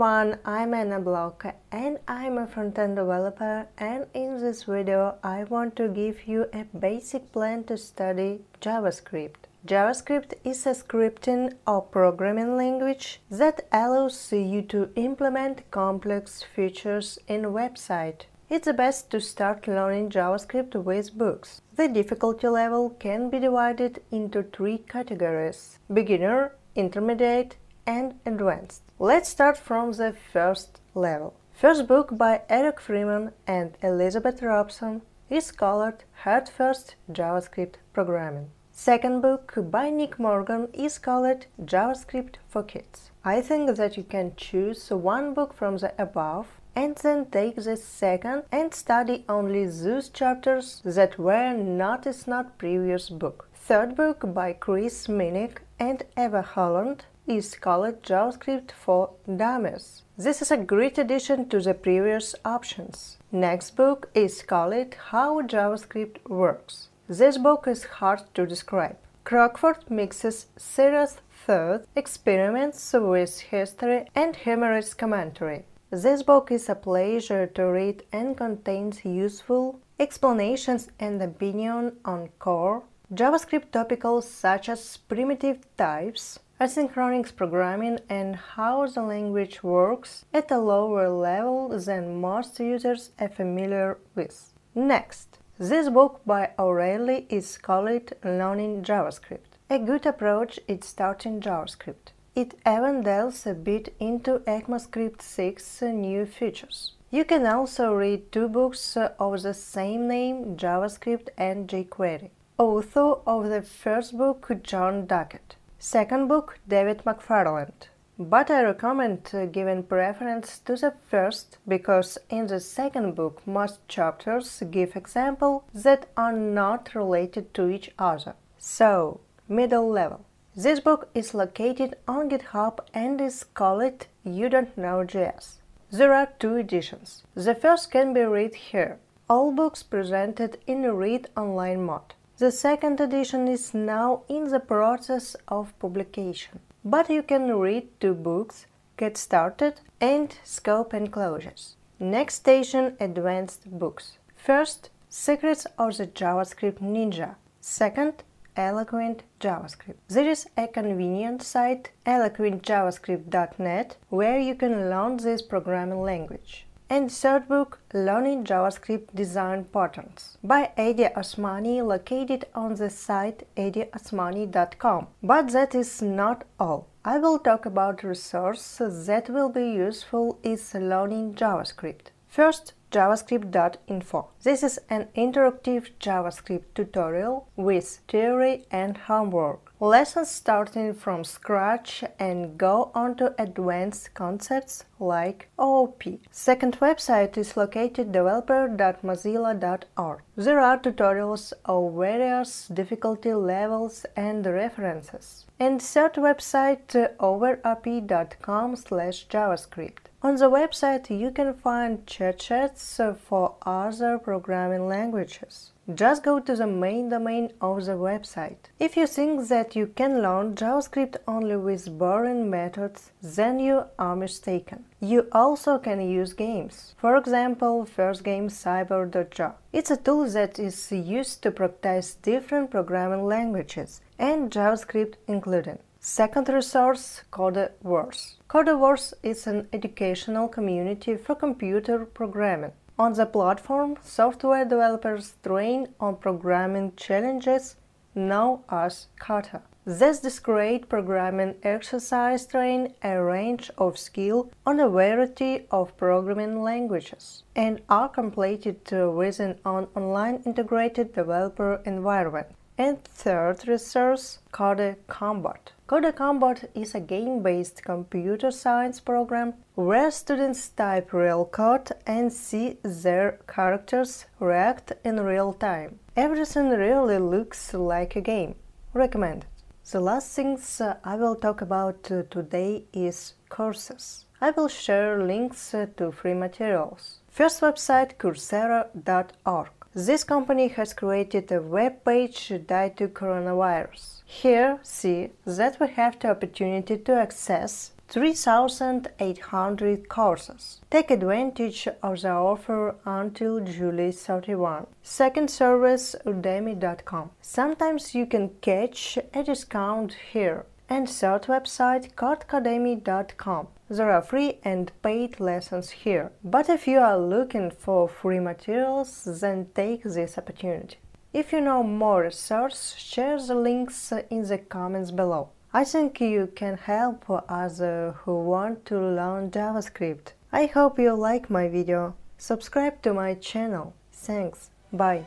everyone, I'm Anna Blok and I'm a front-end developer, and in this video I want to give you a basic plan to study JavaScript. JavaScript is a scripting or programming language that allows you to implement complex features in a website. It's best to start learning JavaScript with books. The difficulty level can be divided into three categories: beginner, intermediate, and advanced. Let's start from the first level. First book by Eric Freeman and Elizabeth Robson is called Head First JavaScript Programming. Second book by Nick Morgan is called JavaScript for Kids. I think that you can choose one book from the above and then take the second and study only those chapters that were not in the previous book. Third book by Chris Minnick and Eva Holland is called JavaScript for Dummies. This is a great addition to the previous options. Next book is called How JavaScript Works. This book is hard to describe. Crockford mixes serious thought, experiments with history, and humorous commentary. This book is a pleasure to read and contains useful explanations and opinion on core JavaScript topics such as primitive types, asynchronous programming, and how the language works at a lower level than most users are familiar with. Next, this book by O'Reilly is called Learning JavaScript. A good approach is starting JavaScript. It even delves a bit into ECMAScript 6 new features. You can also read two books of the same name, JavaScript and jQuery. Author of the first book, John Duckett. Second book, David McFarland. But I recommend giving preference to the first, because in the second book most chapters give examples that are not related to each other. So, middle level. This book is located on GitHub and is called You Don't Know JS. There are two editions. The first can be read here. All books presented in a read online mode. The second edition is now in the process of publication. But you can read two books, Get Started and Scope and Closures. Next station, advanced books. First, Secrets of the JavaScript Ninja. Second, Eloquent JavaScript. There is a convenient site, eloquentjavascript.net, where you can learn this programming language. And third book, Learning JavaScript Design Patterns by Addy Osmani, located on the site addyosmani.com. But that is not all. I will talk about resources that will be useful in learning JavaScript. First, javascript.info. This is an interactive JavaScript tutorial with theory and homework. Lessons starting from scratch and go on to advanced concepts like OOP. Second website is located developer.mozilla.org. There are tutorials of various difficulty levels and references. And third website, overapi.com/javascript. On the website you can find chats for other programming languages. Just go to the main domain of the website. If you think that you can learn JavaScript only with boring methods, then you are mistaken. You also can use games. For example, first game cyber.jo. It's a tool that is used to practice different programming languages, and JavaScript included. Second resource, Codewars. Codewars is an educational community for computer programming. On the platform, software developers train on programming challenges known as kata. These discrete programming exercises train a range of skills on a variety of programming languages and are completed within an online integrated developer environment. And third resource, Code Combat. Code Combat is a game-based computer science program where students type real code and see their characters react in real time. Everything really looks like a game. Recommended. The last things I will talk about today is courses. I will share links to free materials. First website, Coursera.org. This company has created a web page tied to coronavirus. Here, see that we have the opportunity to access 3,800 courses. Take advantage of the offer until July 31. Second service, Udemy.com. Sometimes you can catch a discount here. And third website, CodeCademy.com. There are free and paid lessons here. But if you are looking for free materials, then take this opportunity. If you know more resources, share the links in the comments below. I think you can help others who want to learn JavaScript. I hope you like my video. Subscribe to my channel. Thanks. Bye.